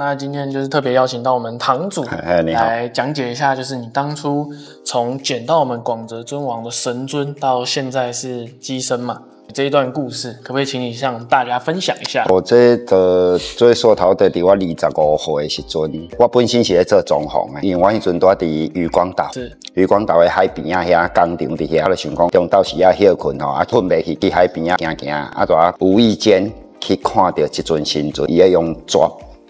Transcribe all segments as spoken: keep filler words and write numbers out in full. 那今天就是特别邀请到我们堂主来讲解一下，就是你当初从捡到我们广泽尊王的神尊到现在是乩身嘛，这一段故事可不可以请你向大家分享一下？我这个最初头就在我二十五岁的时阵，我本身是在做装潢的，因为我迄阵住伫渔光岛，渔光岛的海边啊，遐工厂伫遐咧想讲中昼时啊休困吼，啊困袂去，去海边啊行行，啊就啊无意间去看到一尊神尊，伊咧用纸。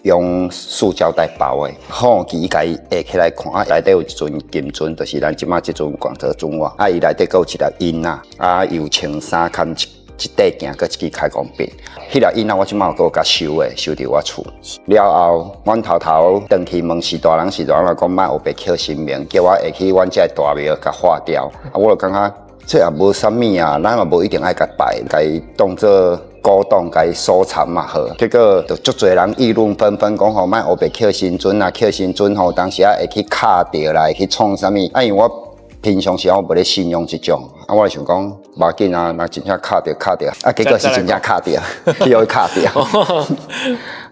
用塑胶袋包的，好奇甲伊下起来看，啊，内底有一尊金尊，就是咱即马即尊广泽尊王，啊，伊内底佫有一条印啊，啊，又穿衫扛一一块镜，佫一支开光笔，迄条印啊，我即马有佫甲收的，收伫我厝。了后，阮头头登去问是大人是大人，讲卖有白捡神明，叫我下去阮遮大庙甲化掉，啊，我就感觉这也无啥物啊，咱也无一定爱甲拜，甲伊当做。古董甲伊收藏嘛好，结果就足侪人议论纷纷，讲吼卖黑白捡神尊啊，捡神尊吼，当时啊会去卡掉来去创啥物？啊，因为我平常时我无咧信用这种，啊，我想讲无紧啊，若真正卡掉卡掉，啊，结果是真正卡掉，去互伊卡掉。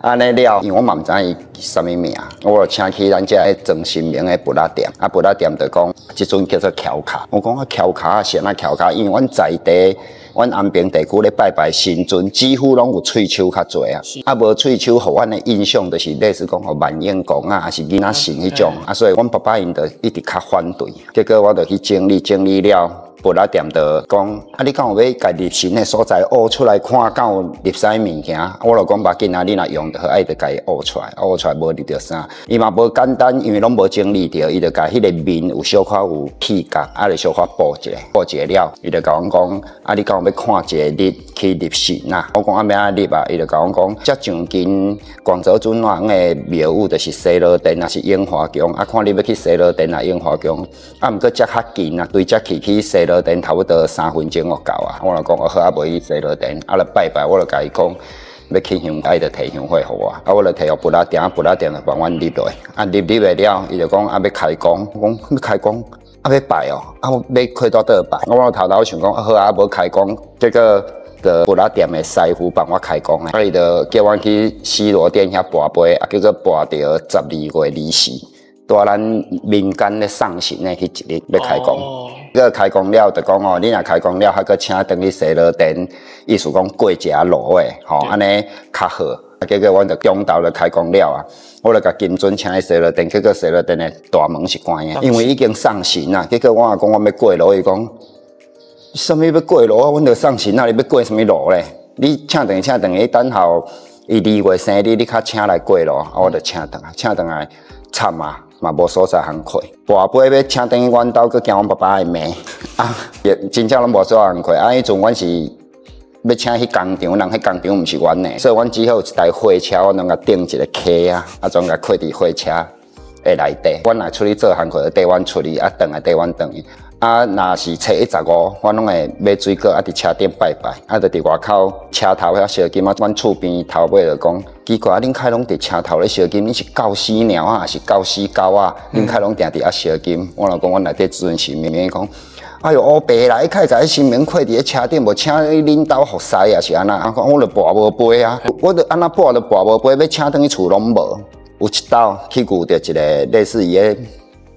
安尼了，因为我嘛毋知伊啥物名，我就请去咱遮迄装神明的布拉店，啊，布拉店就讲，即阵叫做敲卡，我讲啊敲卡啊，啥啊敲卡，因为阮在地。阮安平地区咧拜拜神尊，几乎拢有喙手较侪啊，啊无喙手，互阮的印象就是类似讲，互万应公啊，还是囡仔神迄种，啊，所以阮爸爸因就一直较反对，结果我就去整理整理了。布拉店就讲，啊，你敢有要家立神的所在挖出来看，敢有立啥物件？我就讲，勿紧啊，你若用就好，爱就家挖出来，挖出来无立着啥。伊嘛无简单，因为拢无整理着，伊就家迄个面有小可有气角，啊，就小可补一下，补一下了，伊就甲阮讲，啊，你敢有要看一个立去立神啊？我讲啊，要安立啊？伊就甲阮讲，遮上近广泽尊王的庙宇就是西螺殿啊，是樱花宫啊，看你要去西螺殿啊，樱花宫啊，毋过遮较近啊，对遮去去西。西螺殿差不多三分钟就到啊，我就讲我好啊，袂去西螺殿，啊，来拜拜，我就甲伊讲，要去香，伊就提香火给我，啊，我就提互布拉店，布拉店就帮阮立落，啊，立立袂了，伊就讲啊要开工，我讲要开工，啊要拜哦，啊要开到倒拜，我头头想讲啊好啊，无开工，结果。个布拉店的师傅帮我开工啊，伊就叫我去西螺殿遐跋杯，啊，叫做跋到十二月二十，在咱民间咧上神咧，迄一日要开工。哦个开工了就讲哦，你若开工了，还阁请等去西螺殿，意思讲过一下路诶，吼安尼较好。结果阮就中昼就开工了啊，我就甲金尊请去西螺殿，结果西螺殿诶大门是关诶，因为已经上神啦。结果我讲我要过路，伊讲，啥物要过路啊？阮着上神啦，你要过啥物路咧？你请等去，请等去，等候伊二月生日，你较请来过路，啊，我着请等啊，请等来惨啊！嘛无所在通开，跋杯要请等去阮兜，佮惊阮爸爸会骂，啊，也真正拢无所在通开。啊，迄阵阮是要请去工厂，人迄工厂毋是阮的，所以阮只好有一台货车，阮拢甲顶一个溪啊，啊，全甲开伫货车的内底。阮若出去做工课，就缀阮出去，啊，转来缀阮转去。啊，若是初一十五，阮拢会买水果，啊，伫车顶拜拜，啊，就伫外口车头遐烧金啊，阮厝边头尾就讲，奇怪，恁开拢伫车头咧烧金，恁是狗死猫啊，还是狗死狗啊？恁开拢定伫遐烧金，我老公阮内底咨询师明明讲，哎呦，乌白啦，伊开在新民开伫咧车顶，无请恁兜服侍啊，是安那？啊，我著跋无杯啊，我著安那跋著跋无杯，要请倒去厝拢无，有一道去遇着一个类似伊个。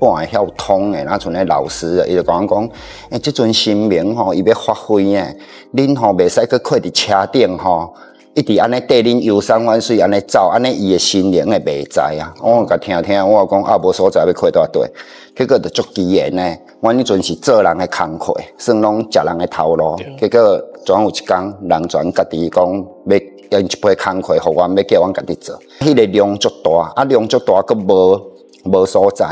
半会晓通诶，那像咧老师啊，伊就甲阮讲，诶，即阵神明吼，伊要发挥诶，恁吼袂使去靠伫车顶吼，一直安尼缀恁游山玩水安尼走，安尼伊诶心灵会袂知啊。我甲听听，我讲啊，无所在要靠倒地，结果就足机缘诶。阮迄阵是做人诶工课，算拢食人诶头路，结果全有一天，人全家己讲要。用一批工课，互阮要叫阮家己做，迄个量足大，啊量足大，佫无无所在。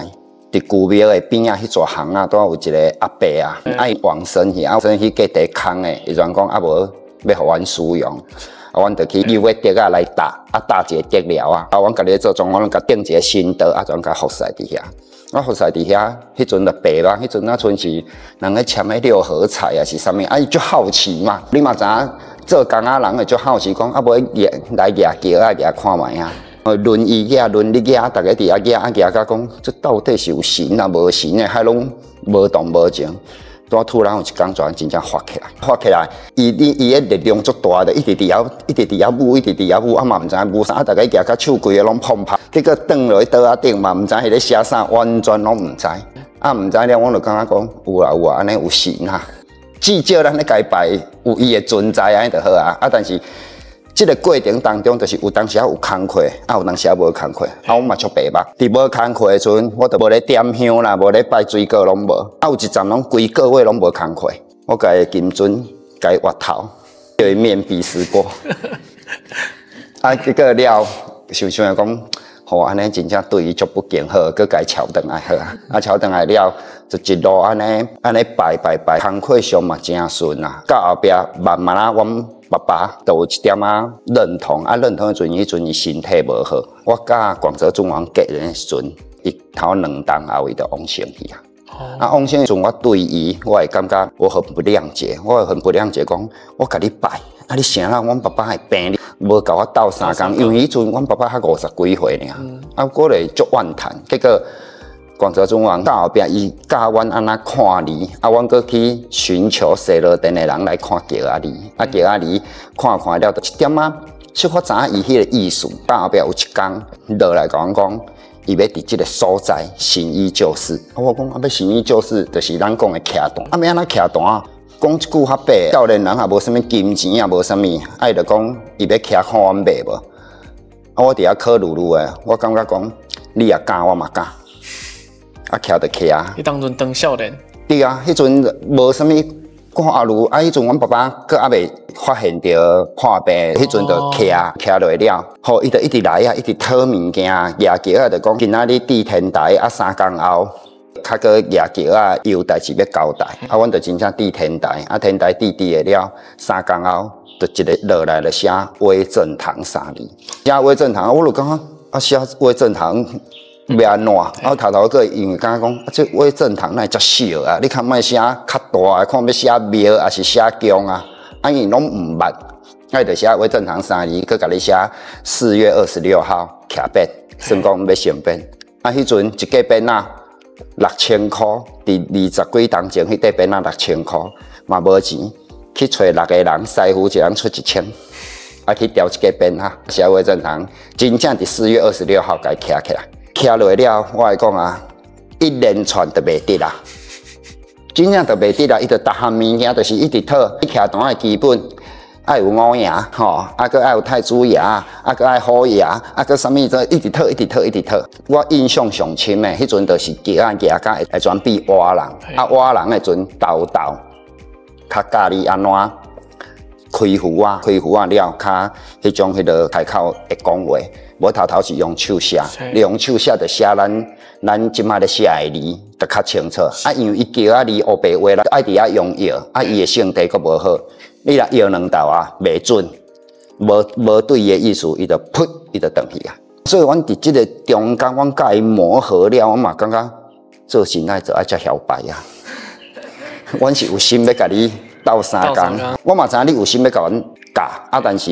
伫古庙的边啊，迄座巷啊，倒有一个阿伯啊，爱往生去，啊，生去隔地空的，伊全讲啊无要互阮使用，啊，阮就去有个竹啊来搭，啊搭一个竹料啊，啊，阮家己做装，阮甲顶一个新桌，啊，全甲覆晒伫遐，啊，覆晒伫遐，迄阵就白啦，迄阵啊，像是人咧签迄六合彩啊，是啥物，啊，伊就好奇嘛，你嘛知影做工啊人会就好奇，讲啊无来举球啊举看卖啊。呃，轮椅举，轮椅举，大家伫遐举，啊举到讲，这到底是有神啊，无神诶，还拢无动无情。拄突然有一天全真正发起来，发起来，伊伊伊个力量足大的，一直伫遐，一直伫遐舞，一直伫遐舞，啊嘛毋知影舞啥，大家行到手规个拢碰拍，结果蹲落去桌仔顶嘛毋知迄个写啥，完全拢毋知。啊毋知了，我就感觉讲有啊有啊，安尼有神啊，至少咱咧家拜有伊个存在安尼就好啊。啊，但是即个过程当中，就是有当时啊有工课，啊有当时啊无工课，啊我嘛足白目。伫无工课的时阵，我就无咧点香啦，无咧拜水果拢无。啊有一阵拢规个月拢无工课，我家的金樽家挖头，对面壁思过。啊结果了，想想讲，吼安尼真正对伊足不健好，佮家敲断来好啊。啊敲断来了，就一路安尼安尼拜拜拜，工课上嘛真顺啊。到后壁慢慢啊，我。 爸爸都有一点啊认同，啊认同的时阵，迄阵伊身体无好。我甲广泽尊王结缘的时阵，伊头两当后伊就往生去啊。哦、啊往生的时阵，我对伊，我会感觉我很不谅解，我会很不谅解，讲我甲你拜，啊你啥人，阮爸爸会病，无甲我斗三工，因为迄阵阮爸爸才五十几岁尔，嗯、啊我咧足怨叹，结果。 广泽尊王到后壁，伊教阮安那看字，啊，阮阁去寻求西螺殿的人来看桥仔字，啊，桥仔字看看了，就一点啊，小可知影伊迄个意思。到后壁有一天落来甲阮讲，伊要伫即个所在行医救世。啊，我讲啊，要行医救世，就是咱讲的徛单。啊，要安那徛单？讲一句较白，少年人也无啥物金钱，也无啥物，啊，伊就讲伊要徛看阮爸无。啊，我伫遐考虑虑的，我感觉讲你也敢，我嘛敢。 啊，徛就徛啊！你当阵当少年？对啊，迄阵无啥物看阿如，啊，迄阵阮爸爸佫还袂发现着破病，迄阵、哦、就徛徛落了，吼，伊就一直来啊，一直讨物件，牙桥啊，就讲今仔日地天台啊，三工后，较佫牙桥啊，伊有代志要交代，嗯、啊，阮就真正地天台，啊，天台地地的了，三工后就一日落来就写威震堂三字，写威震堂，我就讲啊，写威震堂。 袂安怎？我头头个因为敢讲，即伪正堂那遮小啊，你看卖写较大，看要写庙啊是写宫啊，啊伊拢毋捌，啊就写伪正堂三字，佮甲你写四月二十六号徛变，算讲要成变。啊，迄阵一个变啊六千块，伫二十几当前迄块变啊六千块，嘛无钱，去找六个人师傅一人出一千。 啊，去调一个边哈，社会正堂真正伫四月二十六号该徛起来，徛落了，我来讲啊，一连串都袂得啦，真正都袂得啦，伊着逐项物件着是一直讨，伊徛单个基本，爱有五爷吼，啊个爱有太子爷，啊个爱虎爷，啊个啥物做，一直讨，一直讨，一直讨。我印象上深诶，迄阵着是吉安吉啊，甲会全比蛙人，啊蛙人诶阵豆豆，较教你安怎？ 开壶啊，开壶啊了，较迄种迄落开口会讲话，无头头是用手写，你用手写就写咱咱即卖咧写诶字，就较清楚。啊，因为伊叫啊字黑白话啦，爱伫遐用药，啊伊诶性地阁无好，你若药两道啊袂准，无无对伊诶意思，伊就噗，伊就断去啊。所以，阮伫即个中间，阮甲伊磨合了，我嘛感觉做生意就爱遮摇摆啊。阮是有心要甲你。 到三工，我嘛知影你有心要甲阮教，啊，但是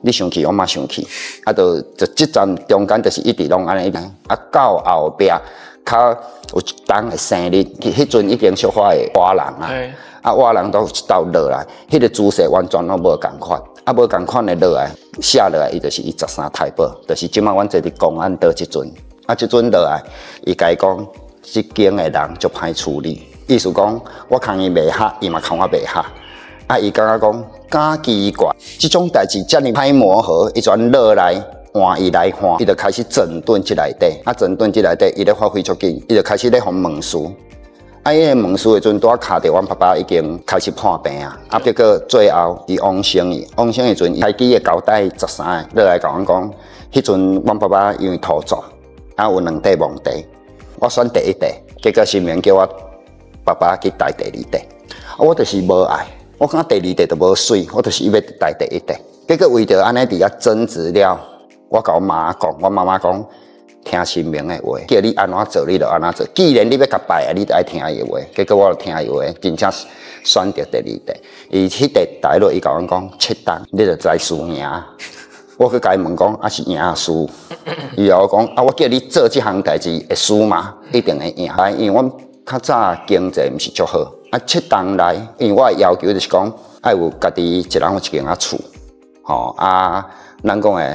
你生气，我嘛生气，啊，就就即站中间就是一直拢安尼，啊，到后壁较有一档的生日，迄阵已经小可会活人啊，啊，活人都到落来，迄个姿势完全拢无共款，啊，无共款的落来，写落来伊就是伊十三太保，就是即摆阮坐伫公安桌即阵，啊，即阵落来，伊家讲，即间的人就歹处理。 意思讲，我看伊袂合，伊嘛看我袂合。啊，伊感觉讲，假奇怪，即种代志遮尔歹磨合，伊全落来换伊来换，伊就开始整顿即内底。啊，整顿即内底，伊咧发挥足紧，伊就开始咧互问事。啊，伊咧问事的阵，拄啊卡着阮爸爸已经开始破病啊。啊，结果最后伫往生伊，往生的阵，伊开机的交代十三个落来甲阮讲，迄阵阮爸爸因为土葬，啊有两块墓地，我选第一块，结果新民叫我。 爸爸去带第二地，啊，我就是无爱，我感觉第二地就无水，我就是伊要带第一地。结果为着安尼伫遐争执了，我甲我妈讲，我妈妈讲，听神明的话，叫你安怎做，你就安怎做。既然你要甲拜啊，你就爱听伊话。结果我就听伊话，真正选择第二地。伊迄地带落，伊甲阮讲七档，你就知输赢。我去甲伊问讲，啊是赢啊输？伊甲我讲，啊我叫你做即项代志会输吗？一定会赢，因为阮。 较早经济毋是足好，啊，啊，七冬来，因为我的要求就是讲，爱有家己一人有一间啊厝，吼、哦、啊，咱讲诶，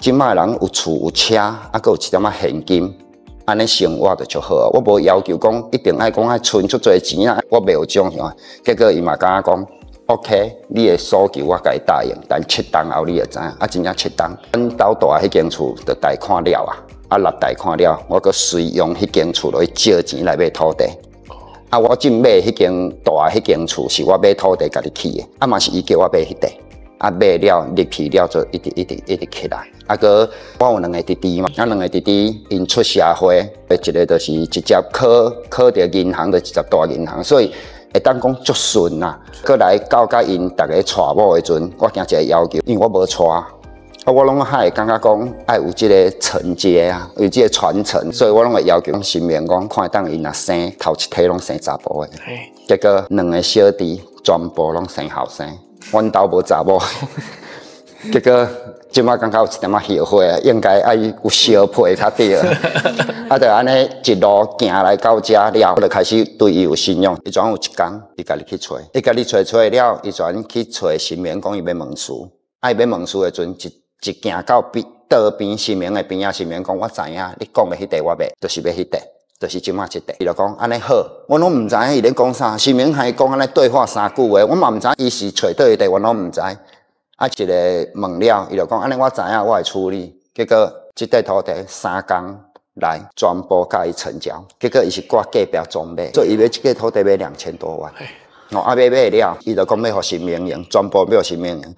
即卖人有厝有车，啊，佮有一点仔现金，安尼生活就足好。我无要求讲一定爱讲爱存足侪钱啊，我袂有种样。结果伊嘛甲我讲 ，OK， 你诶诉求我甲伊答应，但七冬后你会知影，啊，真正七冬，咱兜大迄间厝就贷款了啊，啊，落贷款了，我佮随用迄间厝落去借钱来买土地。 啊！我正买迄间大迄间厝，是我买土地家己起的，啊嘛是伊叫我买迄块，啊买了入去了就一直一直一直起来。啊，搁我有两个弟弟嘛，啊两个弟弟因出社会，一个就是直接考考到银行的一十大银行，所以会当讲足顺啦。过来到甲因大家娶某的阵，我惊一个要求，因为我无娶。 我拢还感觉讲爱有即个承接啊，有即个传承，所以我拢会要求身边讲，看当因若生头一胎拢生查甫的，结果两个小弟全部拢生后生，阮兜无查某，结果即摆感觉有一点仔后悔，应该爱有小配较对，啊，就安尼一路行来到遮了，我就开始对伊有信用。伊全有一天，伊家己去找，伊家己找找了，伊全去找身边讲伊要问事，爱要问事的阵一。 一行到边桌边新明的边啊，新明讲我知影，你讲的迄块我袂，就是要迄块，就是即马即块。伊就讲安尼好，我拢毋知影伊咧讲啥。新明还讲安尼对话三句话，我嘛毋知伊是找倒一块，我拢毋知。啊，一个问了，伊就讲安尼我知影，我会处理。结果即块土地三工来全部甲伊成交，结果伊是挂价标总卖，所以伊买即块土地买两千多万。哦，啊买买了，伊就讲要互新明用，全部要互新明用。